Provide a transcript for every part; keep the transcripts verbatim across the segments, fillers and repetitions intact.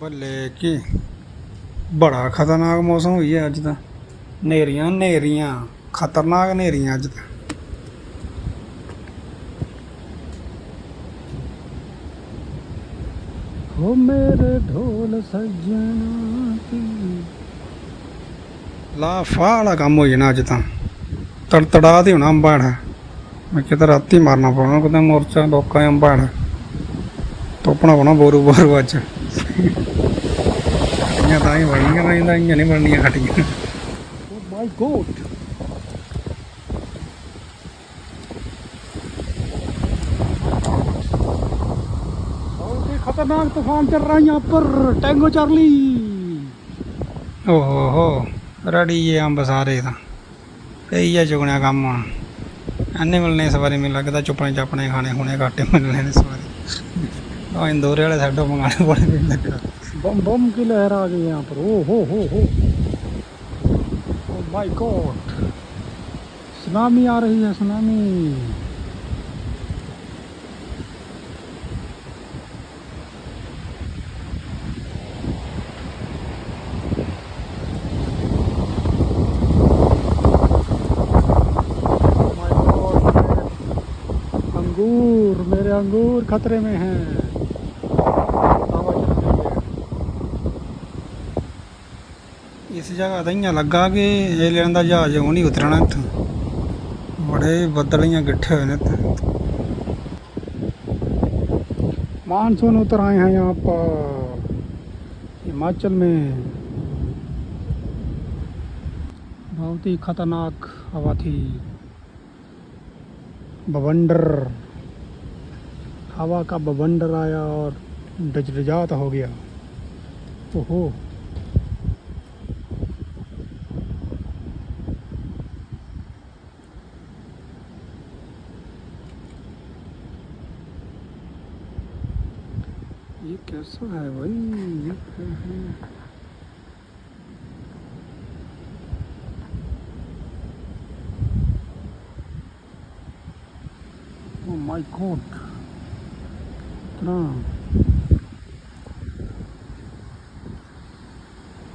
बल्ले की बड़ा खतरनाक मौसम हुई है अज तो। नेरियां नेरियां खतरनाक नेरियां अज तो। हो मेरे ढोल सजना लाफा वाला कम हो जाना अज तो। तड़तड़ा तो होना अंबाड़ मैं कितने राती मारना पौना कुछ मोर्चा लोग अंबाड़ तोपना पौना बोरू बोरू अज हटियाँ तो ही बननिया इं नहीं बननिया हटियाँ। Oh my God! खतरनाक तूफान चल रहा है यहाँ पर टैंगो चार्ली। ओहो हो रेडी है हम बसारे था कई है चुगने काम एने मिलने सवारी मिल लगता चुपने चापने खाने खूने घाटे मिलने सवारी और इंदौरे वाले साइडों मंगाने बड़े मिल लगता। बम बम की लहर आ गई यहाँ पर। ओ हो हो हो माय गॉड सुनामी आ रही है सुनामी। अंगूर मेरे अंगूर खतरे में हैं। इस जगह तो इं लगा कि एलियन का जहाज हूँ नहीं उतरना इतना बड़े बदल इं गिट्ठे हुए हैं। मानसून उतर आए हैं यहाँ पर हिमाचल में। बहुत ही खतरनाक हवा थी बवंडर हवा का बवंडर आया और डजरजात हो गया। ओहो ये कैसा है भाई। ओ माय गॉड इतना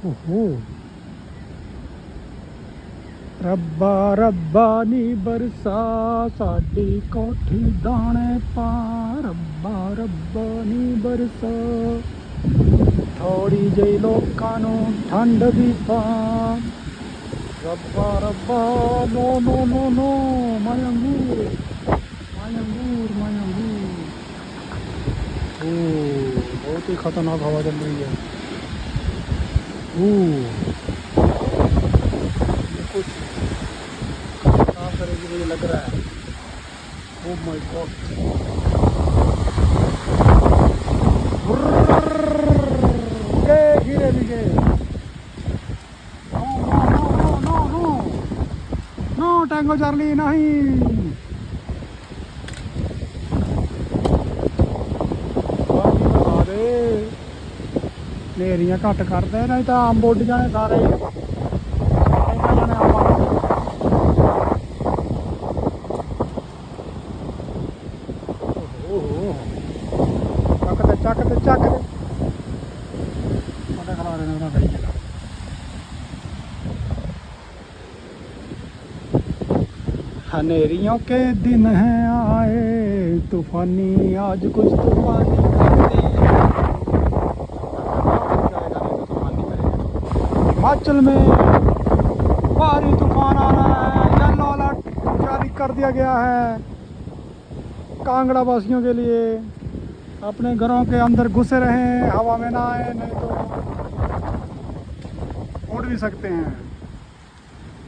ओहो रब्बा रब्बा नी बरसा साडी कोठी दाने पा रब्बा रब्बा नी बरसा थोड़ी जी लोकां नू ठंड भी पा रब्बा रब्बा no no no no my अंगूर माय अंगूर माय अंगूर। ओ बहुत ही खतरनाक हवा चल रही है। ओ करेगी मुझे लग रहा है। Oh my God! गिरे गिरे। No no no no no tango Charlie नहीं। नेरियां घट करते नहीं तो आम बुढ़ जाने सारे। चाकते चाकते पता खड़ा रहने वाला नहीं है। हनेरियों के दिन हैं आए तूफानी आज कुछ तूफानी हिमाचल में भारी तूफान आ रहा है। येलो अलर्ट जारी कर दिया गया है कांगड़ा वासियों के लिए। अपने घरों के अंदर घुसे रहें हवा में ना आए नहीं तो उड़ भी सकते हैं।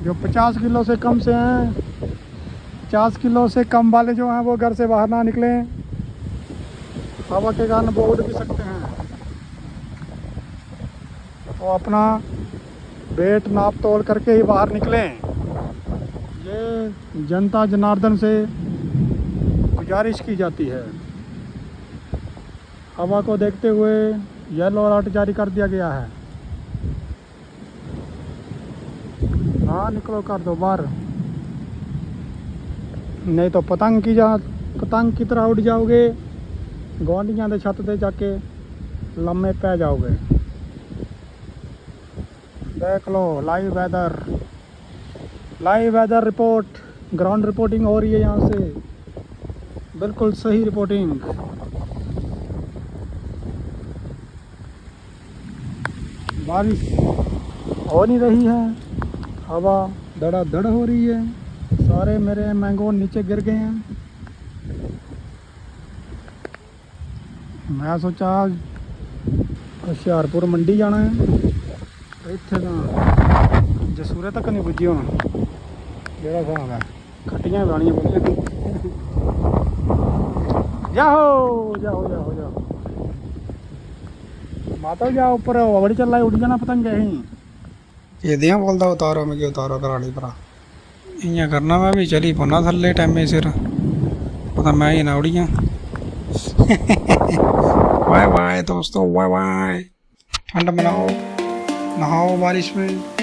जो पचास किलो से कम से हैं पचास किलो से कम वाले जो हैं वो घर से बाहर ना निकलें हवा के कारण वो उड़ भी सकते हैं। तो अपना वेट नाप तोल करके ही बाहर निकलें। ये जनता जनार्दन से गुजारिश की जाती है। हवा को देखते हुए येलो अलर्ट जारी कर दिया गया है। हाँ निकलो कर दो बाहर नहीं तो पतंग की जा पतंग की तरह उड़ जाओगे। गुआढ़ियां दे छत दे जाके लम्बे पै जाओगे। देख लो live weather, live weather report, ground reporting हो रही है यहाँ से, बिल्कुल सही रिपोर्टिंग। बारिश हो नहीं रही है, हवा धड़ाधड़ हो रही है। सारे मेरे मैंगो नीचे गिर गए हैं। मैं सोचा हुशियारपुर मंडी जाना है, इतने तो जसूरे तक नहीं पुजी होना, जेड़ा स्हाब है, खट्टियां लानियां पौनियां। जाओ जाओ जाओ जाओ माता जाओ, उपर बड़ी चल उठ जाना पतंगे ही एदियां बोलता। उतारो मिगी उतारो घराड़ी भरा, इयां करना मैं भी चली पौना थल्ले टैमे सिर, पता मैं ही ना उड़ियां। बाय बाय दोस्तों, बाय बाय। ठंड मनाओ, नहाओ बारिश में।